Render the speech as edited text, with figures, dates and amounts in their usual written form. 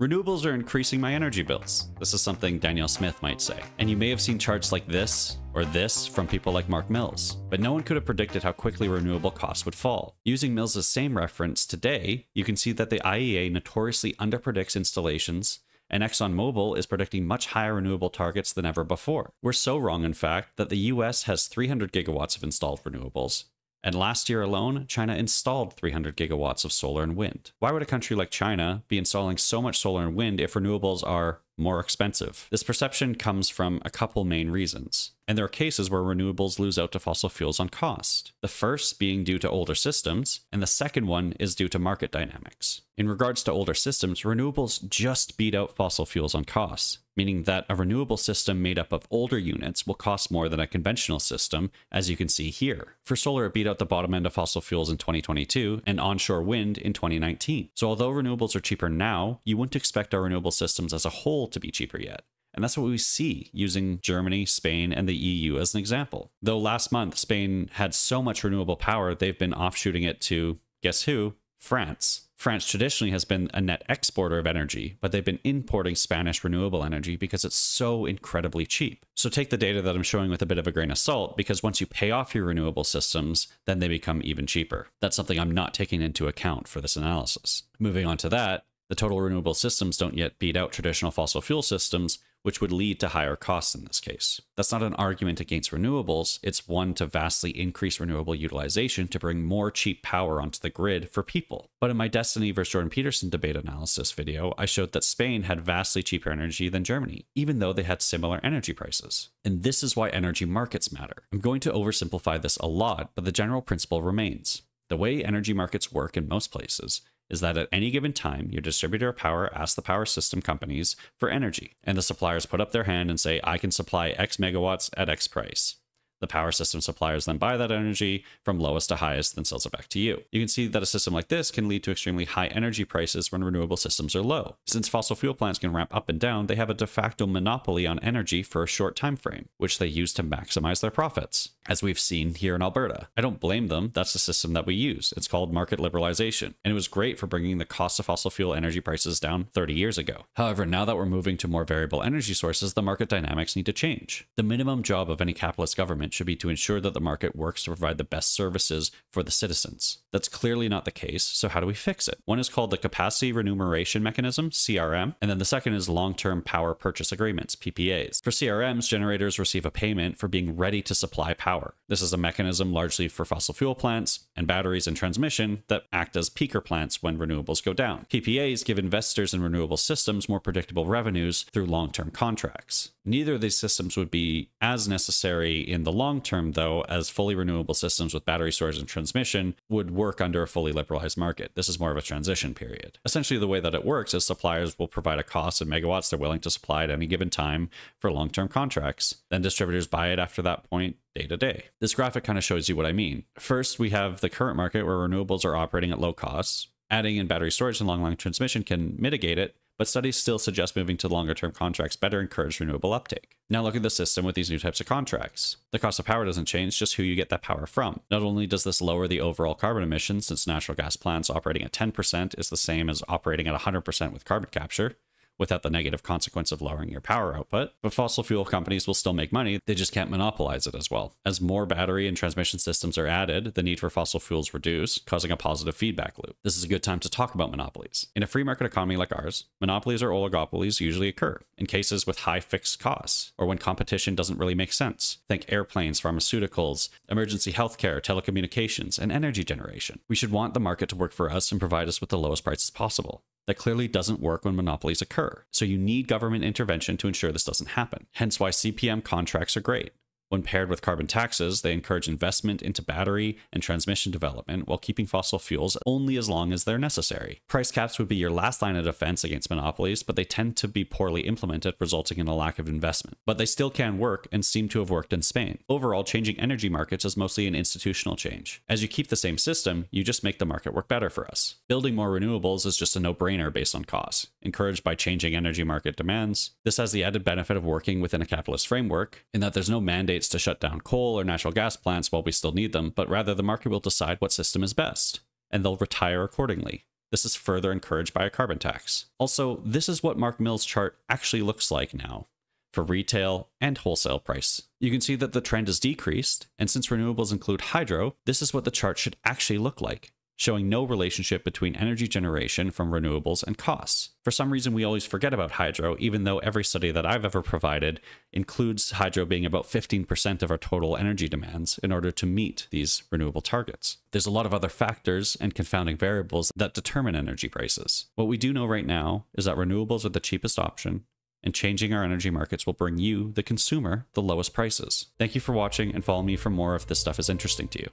Renewables are increasing my energy bills. This is something Daniel Smith might say. And you may have seen charts like this or this from people like Mark Mills, but no one could have predicted how quickly renewable costs would fall. Using Mills' same reference today, you can see that the IEA notoriously underpredicts installations, and ExxonMobil is predicting much higher renewable targets than ever before. We're so wrong, in fact, that the US has 300 gigawatts of installed renewables. And last year alone, China installed 300 gigawatts of solar and wind. Why would a country like China be installing so much solar and wind if renewables are more expensive? This perception comes from a couple main reasons. And there are cases where renewables lose out to fossil fuels on cost. The first being due to older systems, and the second one is due to market dynamics. In regards to older systems, renewables just beat out fossil fuels on costs, meaning that a renewable system made up of older units will cost more than a conventional system, as you can see here. For solar, it beat out the bottom end of fossil fuels in 2022 and onshore wind in 2019. So although renewables are cheaper now, you wouldn't expect our renewable systems as a whole to be cheaper yet. And that's what we see using Germany, Spain, and the EU as an example. Though last month, Spain had so much renewable power, they've been offshooting it to, guess who? France. France traditionally has been a net exporter of energy, but they've been importing Spanish renewable energy because it's so incredibly cheap. So take the data that I'm showing with a bit of a grain of salt, because once you pay off your renewable systems, then they become even cheaper. That's something I'm not taking into account for this analysis. Moving on to that, the total renewable systems don't yet beat out traditional fossil fuel systems, which would lead to higher costs in this case. That's not an argument against renewables, it's one to vastly increase renewable utilization to bring more cheap power onto the grid for people. But in my Destiny vs. Jordan Peterson debate analysis video, I showed that Spain had vastly cheaper energy than Germany, even though they had similar energy prices. And this is why energy markets matter. I'm going to oversimplify this a lot, but the general principle remains. The way energy markets work in most places is that at any given time, your distributor of power asks the power system companies for energy, and the suppliers put up their hand and say, I can supply X megawatts at X price. The power system suppliers then buy that energy from lowest to highest, then sells it back to you. You can see that a system like this can lead to extremely high energy prices when renewable systems are low. Since fossil fuel plants can ramp up and down, they have a de facto monopoly on energy for a short time frame, which they use to maximize their profits, as we've seen here in Alberta. I don't blame them, that's the system that we use. It's called market liberalization, and it was great for bringing the cost of fossil fuel energy prices down 30 years ago. However, now that we're moving to more variable energy sources, the market dynamics need to change. The minimum job of any capitalist government should be to ensure that the market works to provide the best services for the citizens. That's clearly not the case, so how do we fix it? One is called the Capacity Remuneration Mechanism, CRM, and then the second is Long-Term Power Purchase Agreements, PPAs. For CRMs, generators receive a payment for being ready to supply power. This is a mechanism largely for fossil fuel plants and batteries and transmission that act as peaker plants when renewables go down. PPAs give investors in renewable systems more predictable revenues through long-term contracts. Neither of these systems would be as necessary in the long term, though, as fully renewable systems with battery storage and transmission would work under a fully liberalized market. This is more of a transition period. Essentially, the way that it works is suppliers will provide a cost in megawatts they're willing to supply at any given time for long-term contracts. Then distributors buy it after that point, day to day. This graphic kind of shows you what I mean. First, we have the current market where renewables are operating at low costs. Adding in battery storage and long-line transmission can mitigate it, but studies still suggest moving to longer-term contracts better encourage renewable uptake. Now look at the system with these new types of contracts. The cost of power doesn't change, just who you get that power from. Not only does this lower the overall carbon emissions, since natural gas plants operating at 10% is the same as operating at 100% with carbon capture, without the negative consequence of lowering your power output, but fossil fuel companies will still make money, they just can't monopolize it as well. As more battery and transmission systems are added, the need for fossil fuels reduces, causing a positive feedback loop. This is a good time to talk about monopolies. In a free market economy like ours, monopolies or oligopolies usually occur in cases with high fixed costs, or when competition doesn't really make sense. Think airplanes, pharmaceuticals, emergency healthcare, telecommunications, and energy generation. We should want the market to work for us and provide us with the lowest prices possible. That clearly doesn't work when monopolies occur, so you need government intervention to ensure this doesn't happen. Hence why CPM contracts are great. When paired with carbon taxes, they encourage investment into battery and transmission development while keeping fossil fuels only as long as they're necessary. Price caps would be your last line of defense against monopolies, but they tend to be poorly implemented, resulting in a lack of investment. But they still can work and seem to have worked in Spain. Overall, changing energy markets is mostly an institutional change. As you keep the same system, you just make the market work better for us. Building more renewables is just a no-brainer based on cost, encouraged by changing energy market demands. This has the added benefit of working within a capitalist framework, in that there's no mandate to shut down coal or natural gas plants while we still need them, but rather the market will decide what system is best, and they'll retire accordingly. This is further encouraged by a carbon tax. Also, this is what Mark Mills' chart actually looks like now for retail and wholesale price. You can see that the trend has decreased, and since renewables include hydro, this is what the chart should actually look like, showing no relationship between energy generation from renewables and costs. For some reason, we always forget about hydro, even though every study that I've ever provided includes hydro being about 15% of our total energy demands in order to meet these renewable targets. There's a lot of other factors and confounding variables that determine energy prices. What we do know right now is that renewables are the cheapest option, and changing our energy markets will bring you, the consumer, the lowest prices. Thank you for watching, and follow me for more if this stuff is interesting to you.